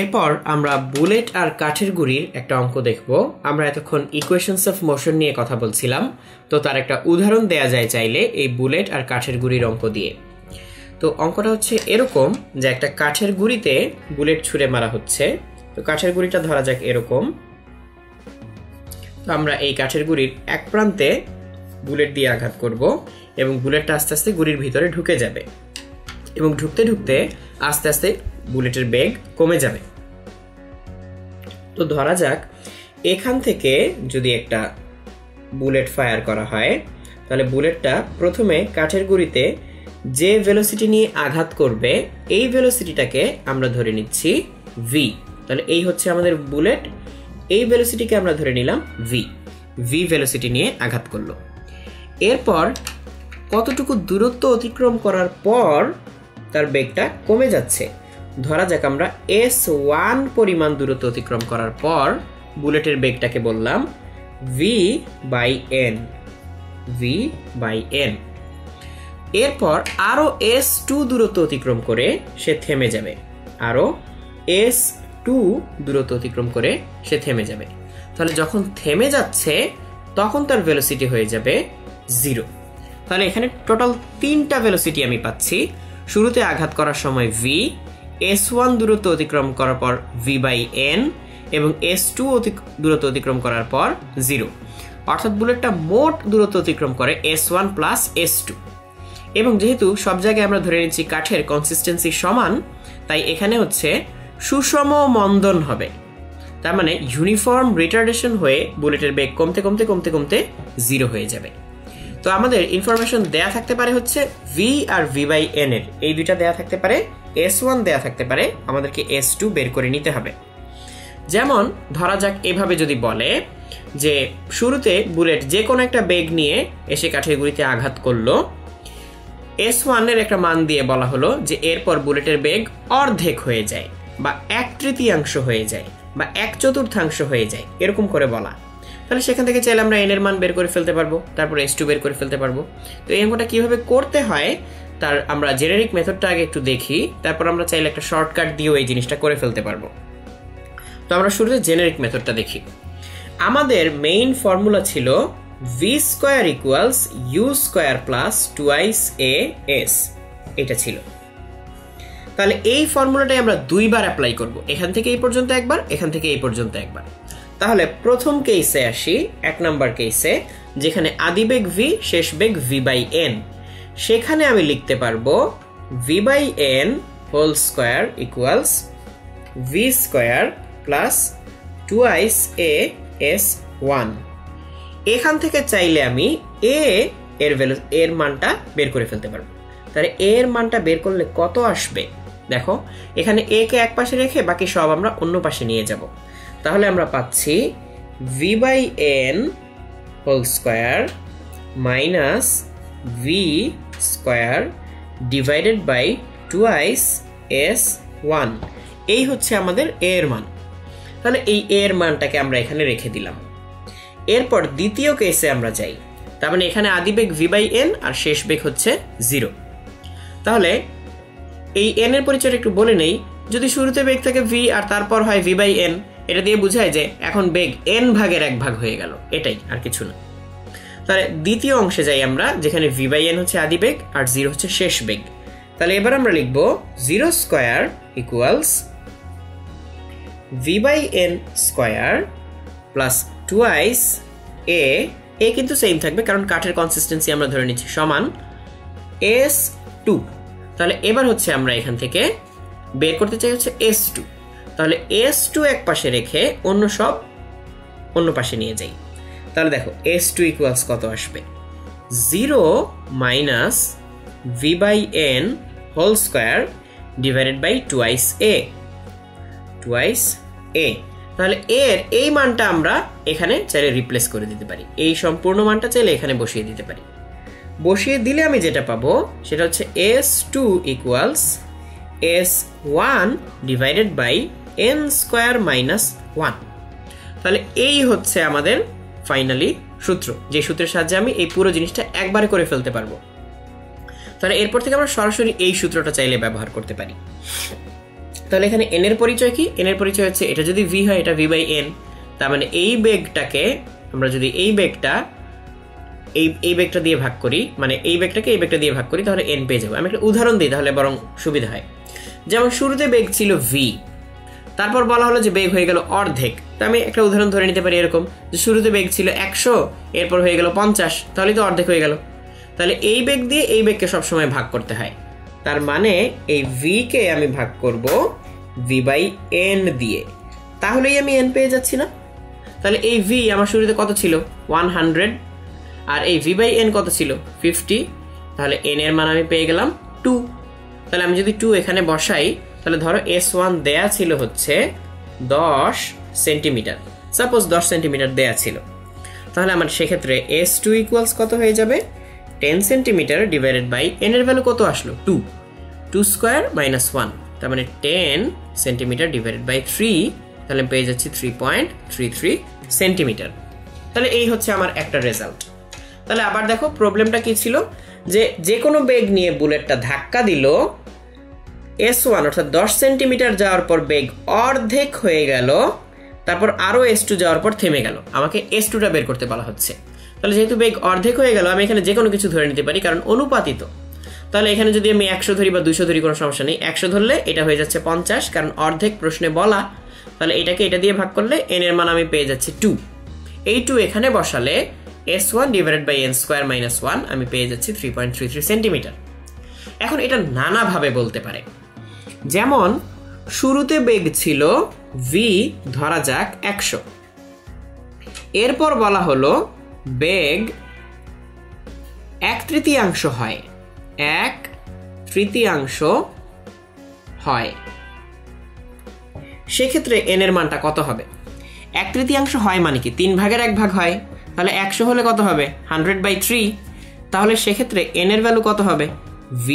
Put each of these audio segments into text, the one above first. এরপর আমরা বুলেট আর কাঠের গুঁড়ির একটা অঙ্ক দেখব। আমরা এতক্ষণ ইকুয়েশনস অফ মোশন নিয়ে কথা বলছিলাম, তো তার একটা উদাহরণ দেয়া যায় চাইলে এই বুলেট আর কাঠের গুঁড়ির অঙ্ক দিয়ে। তো অঙ্কটা হচ্ছে এরকম যে একটা কাঠের গুঁড়িতে বুলেট ছুঁড়ে মারা হচ্ছে। তো কাঠের গুঁড়িটা ধরা যাক এরকম। তো আমরা এই কাঠের গুঁড়ির এক প্রান্তে বুলেট দিয়ে আঘাত করব এবং বুলেটটা আস্তে আস্তে গুঁড়ির ভিতরে ঢুকে যাবে এবং ঢুকতে ঢুকতে আস্তে আস্তে বুলেটের বেগ কমে যাবে। তো ধরা যাক এখান থেকে যদি একটা বুলেট ফায়ার করা হয়, তাহলে বুলেটটা প্রথমে কাঠের গুঁড়িতে যে ভেলোসিটি নিয়ে আঘাত করবে এই ভেলোসিটিটাকে আমরা ধরে নিচ্ছি ভি। তাহলে এই হচ্ছে আমাদের বুলেট, এই ভেলোসিটিকে আমরা ধরে নিলাম ভি। ভি ভেলোসিটি নিয়ে আঘাত করলো। এরপর কতটুকু দূরত্ব অতিক্রম করার পর তার বেগটা কমে যাচ্ছে, ধরা যাক আমরা s1 পরিমাণ দূরত্ব অতিক্রম করার পর বুলেটের বেগটাকে বললাম v/n, v/n। এরপর আরও s2 দূরত্ব অতিক্রম করে সে থেমে যাবে, আরও s2 দূরত্ব অতিক্রম করে সে থেমে যাবে। তাহলে যখন থেমে যাচ্ছে তখন তার ভেলোসিটি হয়ে যাবে 0। তাহলে এখানে টোটাল তিনটা ভেলোসিটি আমি পাচ্ছি। শুরুতে আঘাত করার সময় v, s1 দূরত্ব অতিক্রম করার পর v/n এবং s2 দূরত্ব অতিক্রম করার পর 0। অর্থাৎ বুলেটটা মোট দূরত্ব অতিক্রম করে s1 প্লাস s2। এবং যেহেতু সব জায়গায় আমরা ধরে নিচ্ছি কাঠের কনসিস্টেন্সি সমান, তাই এখানে হচ্ছে সুষম মন্দন হবে। তার মানে ইউনিফর্ম রিটার্ডেশন হয়ে বুলেটের বেগ কমতে কমতে কমতে কমতে 0 হয়ে যাবে। তো আমাদের ইনফরমেশন দেয়া থাকতে পারে হচ্ছে ভি আর v/n এর, এই দুইটা দেয়া থাকতে পারে, s1 দেয়া থাকতে পারে, আমাদেরকে s2 বের করে নিতে হবে। যেমন ধরা যাক এভাবে যদি বলে যে শুরুতে বুলেট যে কোনো একটা বেগ নিয়ে এসে কাঠের গুঁড়িতে আঘাত করলো, s1 এর একটা মান দিয়ে বলা হলো যে এরপর বুলেটের বেগ অর্ধেক হয়ে যায় বা 1/3 হয়ে যায় বা 1/4 হয়ে যায়, এরকম করে বলা। তাহলে সেখান থেকে চাইলে আমরা n এর মান বের করে ফেলতে পারবো, তারপরে s2 বের করে ফেলতে পারবো। তো এই অঙ্কটা কীভাবে করতে হয় তার আমরা জেনারিক মেথডটা আগে একটু দেখি, তারপর আমরা চাইলে একটা শর্টকাট দিয়েও এই জিনিসটা করে ফেলতে পারবো। তো আমরা শুরুতে জেনারিক মেথডটা দেখি। আমাদের মেইন ফর্মুলা ছিল v² = u² + 2as, এটা ছিল। তাহলে এই ফর্মুলাটাই আমরা দুইবার অ্যাপ্লাই করব, এখান থেকে এই পর্যন্ত একবার, এখান থেকে এই পর্যন্ত একবার। তাহলে প্রথম কেসে আসি, 1 নম্বর কেসে, যেখানে আদি বেগ v, শেষ বেগ v/n, সেখানে আমি লিখতে পারবো v/n² = v² + 2as1। এখান থেকে চাইলে আমি a এর মানটা বের করে ফেলতে পারবো। তাহলে a এর মানটা বের করলে কত আসবে দেখো, এখানে a কে এক পাশে রেখে বাকি সব আমরা অন্য পাশে নিয়ে যাব। তাহলে আমরা পাচ্ছি v/n² - v² / 2as1। এই হচ্ছে আমাদের a এর মান। তাহলে এই a এর মানটাকে আমরা এখানে রেখে দিলাম। এরপর দ্বিতীয় কেসে আমরা যাই, তার মানে এখানে আদি বেগ v/n আর শেষ বেগ হচ্ছে 0। তাহলে এই n এর পরিচয় একটু বলে নেই। যদি শুরুতে বেগ থাকে v আর তারপর হয় v/n, এটা দিয়ে বোঝায় যে এখন বেগ n ভাগের 1 ভাগ হয়ে গেল, এটাই, আর কিছু না। তাহলে দ্বিতীয় অংশে যাই আমরা, যেখানে v/n হচ্ছে আদি বেগ আর 0 হচ্ছে শেষ বেগ। তাহলে এবার আমরা লিখবো 0² = v/n² + 2as a, এ কিন্তু সেম থাকবে কারণ কাঠের কনসিস্টেন্সি আমরা ধরে নিচ্ছি সমান s2। তাহলে এবার হচ্ছে আমরা এখান থেকে বের করতে চাই হচ্ছে s2। তাহলে s2 এক পাশে রেখে অন্য সব অন্য পাশে নিয়ে যাই। তাহলে দেখো s2 = কত আসবে, 0 - v/n² / 2as a, 2as a। তাহলে এর এই মানটা আমরা এখানে চাইলে রিপ্লেস করে দিতে পারি, এই সম্পূর্ণ মানটা চাইলে এখানে বসিয়ে দিতে পারি। বসিয়ে দিলে আমি যেটা পাবো সেটা হচ্ছে s2 = s1 / n² - 1। তাহলে এই হচ্ছে আমাদের ফাইনালি সূত্র, যে সূত্রের সাহায্যে আমি এই পুরো জিনিসটা একবারে করে ফেলতে পারবো। তাহলে এরপর থেকে আমরা সরাসরি এই সূত্রটা চাইলে ব্যবহার করতে পারি। তাহলে এখানে এন এর পরিচয় কি? এন এর পরিচয় হচ্ছে এটা যদি ভি হয় এটা ভি বাই এন। তার মানে এই বেগটাকে আমরা যদি এই বেগটা দিয়ে ভাগ করি, মানে এই বেগটাকে এই বেগটা দিয়ে ভাগ করি তাহলে এন পেয়ে যাবো। আমি একটা উদাহরণ দিই তাহলে বরং সুবিধা হয়। যেমন শুরুতে বেগ ছিল ভি, তারপর বলা হলো যে বেগ হয়ে গেল অর্ধেক। তো আমি একটা উদাহরণ ধরে নিতে পারি এরকম যে শুরুতে বেগ ছিল 100, এরপর হয়ে গেল 50, তাহলে তো অর্ধেক হয়ে গেল। তাহলে এই বেগ দিয়ে এই বেগকে সবসময় ভাগ করতে হয়। তার মানে এই ভি কে আমি ভাগ করব ভি বাই এন দিয়ে, তাহলেই আমি এন পেয়ে যাচ্ছি না? তাহলে এই ভি আমার শুরুতে কত ছিল? 100, আর এই ভি বাই এন কত ছিল? 50। তাহলে এন এর মান আমি পেয়ে গেলাম 2। তাহলে আমি যদি 2 এখানে বসাই তাহলে ধরো S1 দেয়া ছিল হচ্ছে 10 সেন্টিমিটার, সাপোজ 10 সেন্টিমিটার দেয়া ছিল, তাহলে আমার সেক্ষেত্রে S2 ইকুয়ালস কত হয়ে যাবে? 10 সেন্টিমিটার ডিভাইডেড বাই n এর ভ্যালু কত আসলো? 2 2 স্কয়ার মাইনাস 1, তার মানে 10 সেন্টিমিটার ডিভাইডেড বাই 3, তাহলে পেয়ে যাচ্ছি 3.33 সেন্টিমিটার। তাহলে এই হচ্ছে আমার একটা রেজাল্ট। তাহলে আবার দেখো প্রবলেমটা কি ছিল, যে যে কোনো বেগ নিয়ে বুলেটটা ধাক্কা দিল, S1 অর্থাৎ 10 সেন্টিমিটার যাওয়ার পর বেগ অর্ধেক হয়ে গেল, তারপর আরও S2 যাওয়ার পর থেমে গেল। আমাকে S2টা বের করতে বলা হচ্ছে। তাহলে যেহেতু বেগ অর্ধেক হয়ে গেল আমি এখানে যে কোনো কিছু ধরে নিতে পারি কারণ অনুপাতিত। তাহলে এখানে যদি আমি 100 ধরি বা 200 ধরি কোনো সমস্যা নেই। 100 ধরলে এটা হয়ে যাচ্ছে 50, কারণ অর্ধেক প্রশ্নে বলা। তাহলে এটাকে এটা দিয়ে ভাগ করলে n এর মান আমি পেয়ে যাচ্ছি 2। এই 2 এখানে বসালে S1 divided by n square minus 1 আমি পেয়ে যাচ্ছি 3.33 সেন্টিমিটার। এখন এটা নানাভাবে বলতে পারে। যেমন শুরুতে বেগ ছিল v, ধরা যাক 100, এরপর বলা হলো বেগ 1/3 হয়, 1/3 হয়, সেক্ষেত্রে n এর মানটা কত হবে? 1/3 হয় মানে কি? 3 ভাগের 1 ভাগ হয়। তাহলে 100 হলে কত হবে? 100/3। তাহলে সেক্ষেত্রে n এর ভ্যালু কত হবে? v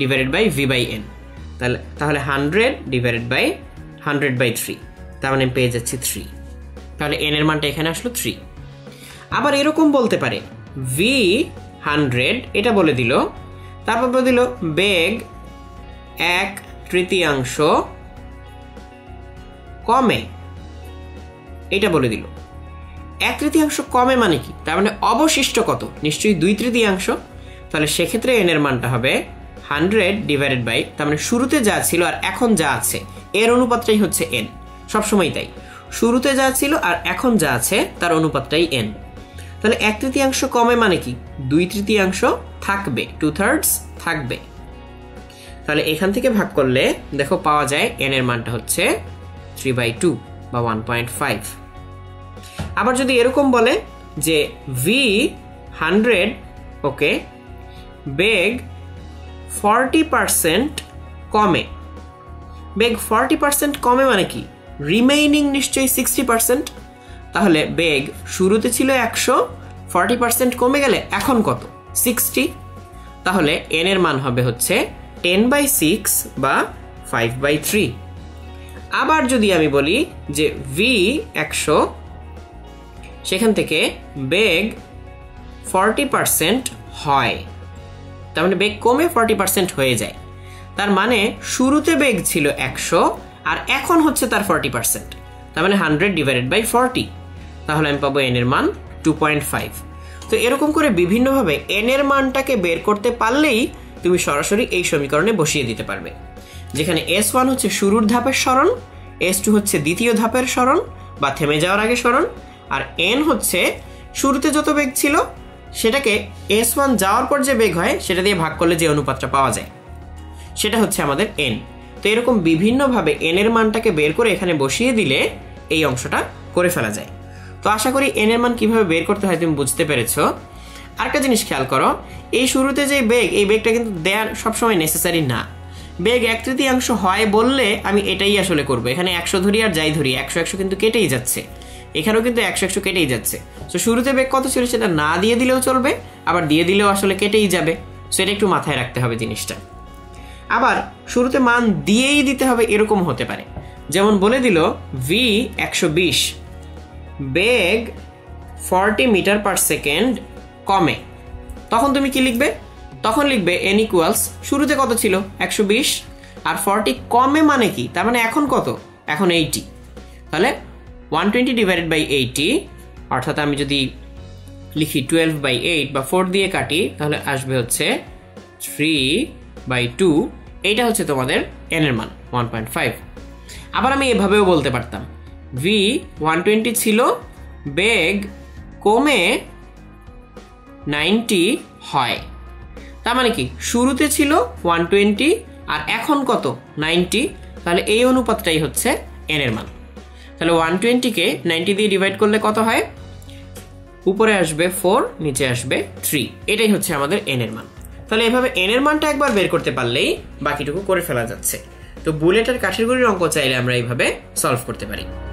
divided by v by n। তাহলে 100 ডিভাইডেড বাই 100/3, তার মানে পেয়ে যাচ্ছি 3। তাহলে n এর মানটা এখানে আসলো 3। আবার এরকম বলতে পারে v 100 এটা বলে দিল, তারপর বলে দিল বেগ 1/3 কমে, এটা বলে দিল। 1/3 কমে মানে কি? তার মানে অবশিষ্ট কত? নিশ্চয়ই 2/3। তাহলে সেক্ষেত্রে n এর মানটা হবে 100 ডিভাইডেড বাই, তার মানে শুরুতে যা ছিল আর এখন যা আছে এর অনুপাতটাই হচ্ছে n। সবসময় তাই, শুরুতে যা ছিল আর এখন যা আছে তার অনুপাতটাই n। তাহলে 1/3 কমে মানে কি? 2/3 থাকবে, 2/3 থাকবে। তাহলে এখান থেকে ভাগ করলে দেখো পাওয়া যায় n এর মানটা হচ্ছে 3/2 বা 1.5। আবার যদি এরকম বলে যে v 100, ওকে, বেগ 40% কমে। বেগ 40% কমে মানে কি? রিমেইনিং নিশ্চয়ই 60%। তাহলে বেগ শুরুতে ছিল 100, 40% কমে গেলে এখন কত? 60। তাহলে n এর মান হবে হচ্ছে 10/6 বা 5/3। আবার যদি আমি বলি যে v 100, সেখান থেকে বেগ 40% হয়, তার মানে বেগ কমে 40% হয়ে যায়। তার মানে শুরুতে বেগ ছিল 100 আর এখন হচ্ছে তার 40%, তার মানে 100/40। তাহলে আমি পাবো n এর মান 2.5। তো এরকম করে বিভিন্নভাবে n এর মানটাকে বের করতে পারলেই তুমি সরাসরি এই সমীকরণে বসিয়ে দিতে পারবে, যেখানে S1 হচ্ছে শুরুর ধাপের সরণ, S2 হচ্ছে দ্বিতীয় ধাপের সরণ বা থেমে যাওয়ার আগে সরণ, আর n হচ্ছে শুরুতে যত বেগ ছিল সেটাকে S1 যাওয়ার পর যে বেগ হয় সেটা দিয়ে ভাগ করলে যে অনুপাতটা পাওয়া যায় সেটা হচ্ছে আমাদের n। তো এরকম বিভিন্নভাবে n এর মানটাকে বের করে এখানে বসিয়ে দিলে এই অংশটা করে ফেলা যায়। তো আশা করি n এর মান কিভাবে বের করতে হয় তুমি বুঝতে পেরেছো। আরেকটা জিনিস খেয়াল করো, এই শুরুতে যে বেগ, এই বেগটা কিন্তু দেয়া সবসময় নেসেসারি না। বেগ 1/3 হয় বললে আমি এটাই আসলে করবো। এখানে 100 ধরি আর যাই ধরি, 100 কিন্তু কেটেই যাচ্ছে, এখানেও কিন্তু 100 কেটেই যাচ্ছে। তো শুরুতে বেগ কত ছিল সেটা না দিয়ে দিলেও চলবে, আবার দিয়ে দিলেও আসলে কেটেই যাবে। সো এটা একটু মাথায় রাখতে হবে জিনিসটা। আবার শুরুতে মান দিয়েই দিতে হবে এরকম হতে পারে। যেমন বলে দিল v 120, বেগ 40 মিটার/সেকেন্ড কমে, তখন তুমি কি লিখবে? তখন লিখবে n ইকুয়ালস, শুরুতে কত ছিল? 120, আর 40 কমে মানে কি, তার মানে এখন কত, এখন 80। তাহলে 120 ডিভাইডেড বাই 80, অর্থাৎ আমি যদি লিখি 12/8 বা 4 দিয়ে কাটি তাহলে আসবে হচ্ছে 3/2। এইটা হচ্ছে তোমাদের n এর মান 1.5। আবার আমি এভাবেও বলতে পারতাম v 120 ছিল, বেগ কমে 90 হয়, তার মানে কি শুরুতে ছিল 120 আর এখন কত 90, তাহলে এই অনুপাতটাই হচ্ছে n এর মান। তাহলে 120কে 90 দিয়ে ডিভাইড করলে কত হয়, উপরে আসবে 4, নিচে আসবে 3। এটাই হচ্ছে আমাদের n এর মান। তাহলে এভাবে n এর মানটা একবার বের করতে পারলেই বাকিটুকু করে ফেলা যাচ্ছে। তো বুলেট আর কাঠির গুলির অঙ্ক চাইলে আমরা এইভাবে সলভ করতে পারি।